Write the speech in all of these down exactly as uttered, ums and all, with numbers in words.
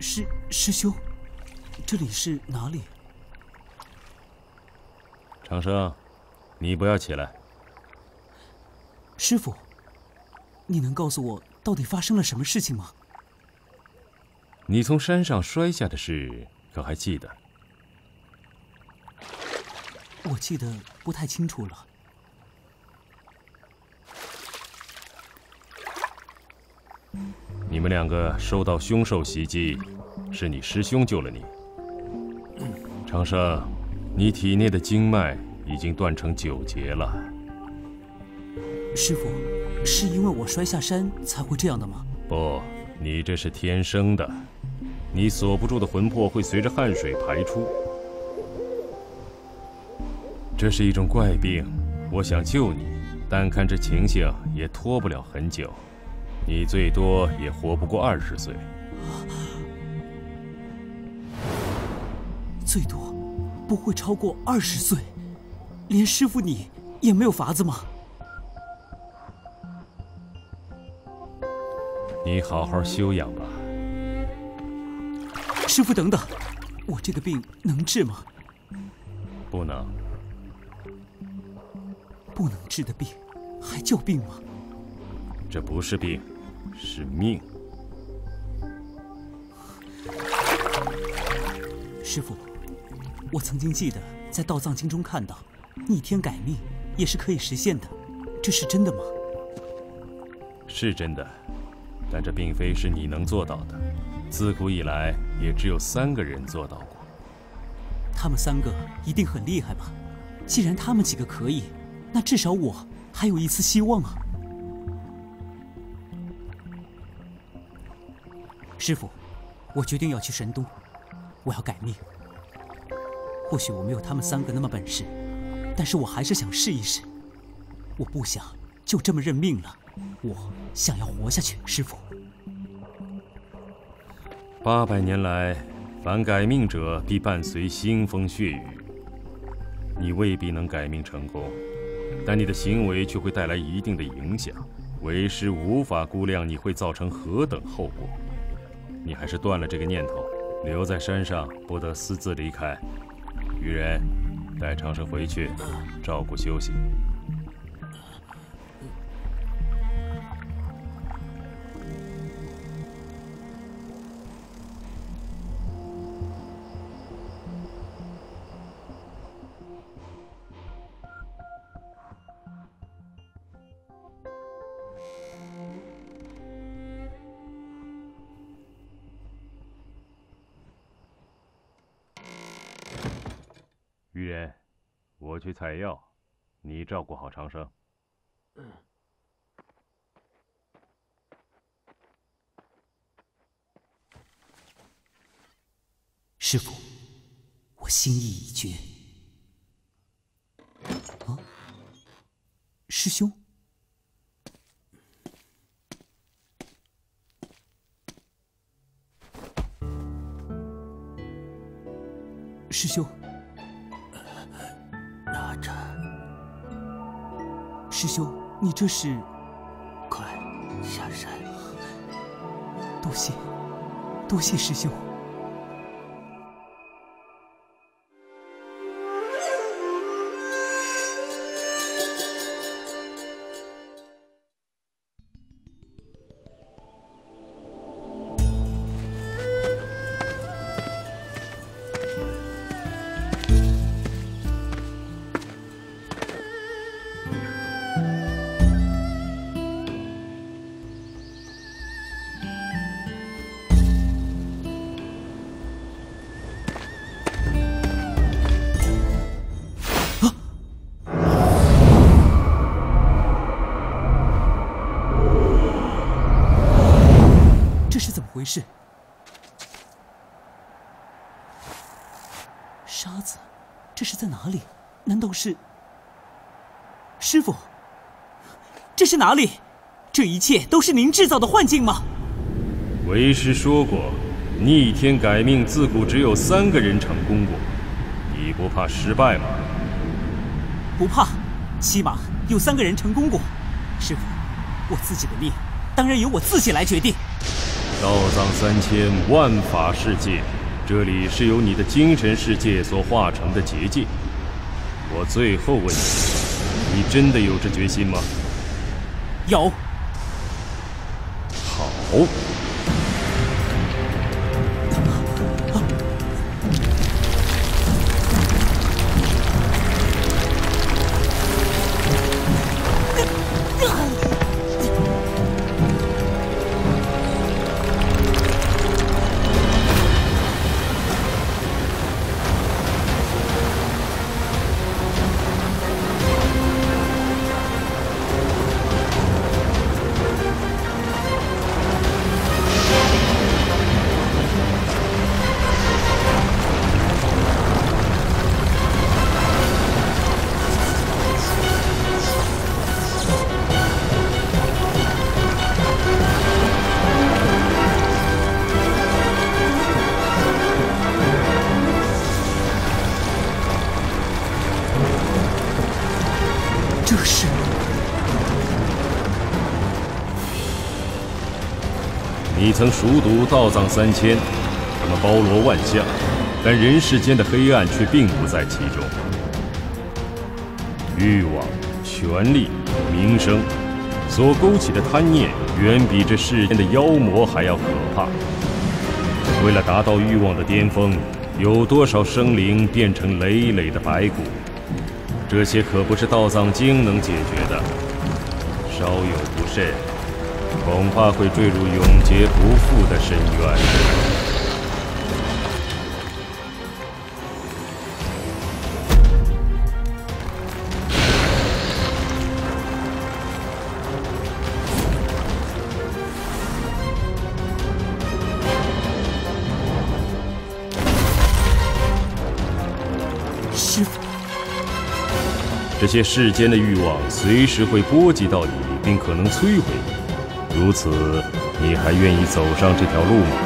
师师兄，这里是哪里？长生，你不要起来。师父，你能告诉我到底发生了什么事情吗？你从山上摔下的事，可还记得？我记得不太清楚了。 你们两个受到凶兽袭击，是你师兄救了你。长生，你体内的经脉已经断成九节了。师父，是因为我摔下山才会这样的吗？不，你这是天生的，你锁不住的魂魄会随着汗水排出。这是一种怪病，我想救你，但看这情形也拖不了很久。 你最多也活不过二十岁，最多不会超过二十岁，连师父你也没有法子吗？你好好休养吧。师父，等等，我这个病能治吗？不能。不能治的病，还叫病吗？ 这不是病，是命。师父，我曾经记得在《道藏经》中看到，逆天改命也是可以实现的，这是真的吗？是真的，但这并非是你能做到的。自古以来，也只有三个人做到过。他们三个一定很厉害吧？既然他们几个可以，那至少我还有一丝希望啊！ 师父，我决定要去神都，我要改命。或许我没有他们三个那么本事，但是我还是想试一试。我不想就这么认命了，我想要活下去。师父，八百年来，凡改命者必伴随腥风血雨。你未必能改命成功，但你的行为却会带来一定的影响。为师无法估量你会造成何等后果。 你还是断了这个念头，留在山上，不得私自离开。愚人，带长生回去，照顾休息。愚人，我去采药，你照顾好长生。嗯。师父，我心意已决。啊，师兄。 师兄，拿着。师兄，你这是？快下山！多谢，多谢师兄。 回事？沙子，这是在哪里？难道是？师父，这是哪里？这一切都是您制造的幻境吗？为师说过，逆天改命自古只有三个人成功过，你不怕失败吗？不怕，起码有三个人成功过。师父，我自己的命，当然由我自己来决定。道藏三千万法世界，这里是由你的精神世界所化成的结界。我最后问你，你真的有这决心吗？有。好。啊啊、你曾熟读道藏三千，它们包罗万象，但人世间的黑暗却并不在其中。欲望、权力、名声，所勾起的贪念远比这世间的妖魔还要可怕。为了达到欲望的巅峰，有多少生灵变成累累的白骨？这些可不是道藏经能解决的，稍有不慎， 恐怕会坠入永劫不复的深渊。师父，这些世间的欲望随时会波及到你，并可能摧毁你。 如此，你还愿意走上这条路吗？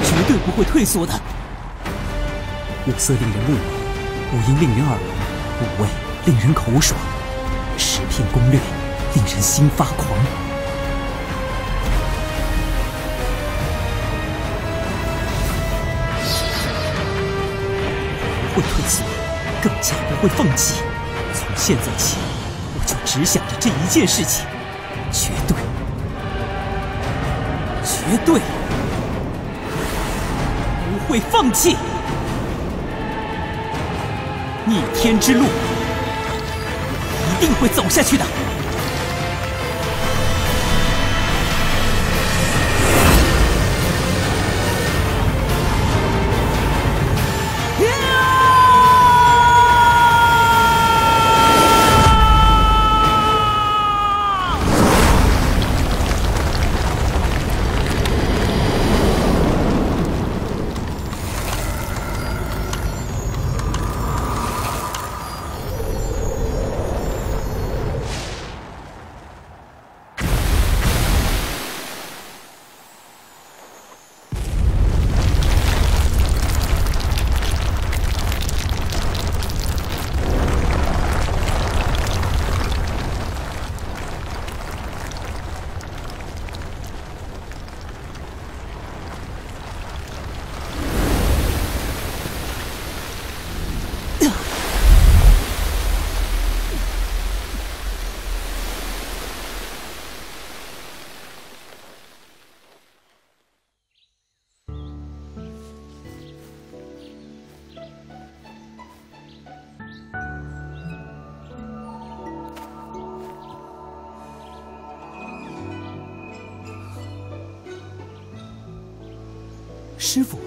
我绝对不会退缩的。 五色令人目迷，五音令人耳聋，五味令人口爽，十篇攻略令人心发狂。不会退缩，更加不会放弃。从现在起，我就只想着这一件事情，绝对，绝对不会放弃。 逆天之路，一定会走下去的。 师父，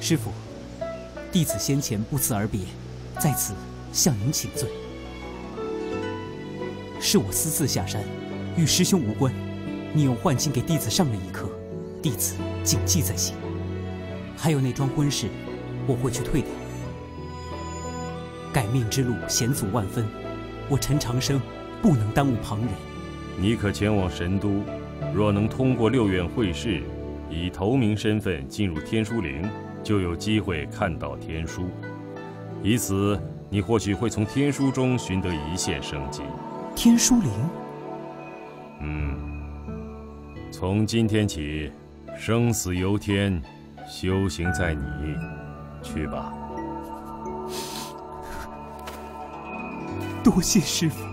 师父，弟子先前不辞而别，在此向您请罪。是我私自下山，与师兄无关。你用幻境给弟子上了一课，弟子谨记在心。还有那桩婚事，我会去退掉。改命之路险阻万分，我陈长生不能耽误旁人。你可前往神都，若能通过六院会试，以头名身份进入天书陵，就有机会看到天书。以此，你或许会从天书中寻得一线生机。天书陵。嗯，从今天起，生死由天。 修行在你，去吧。多谢师父。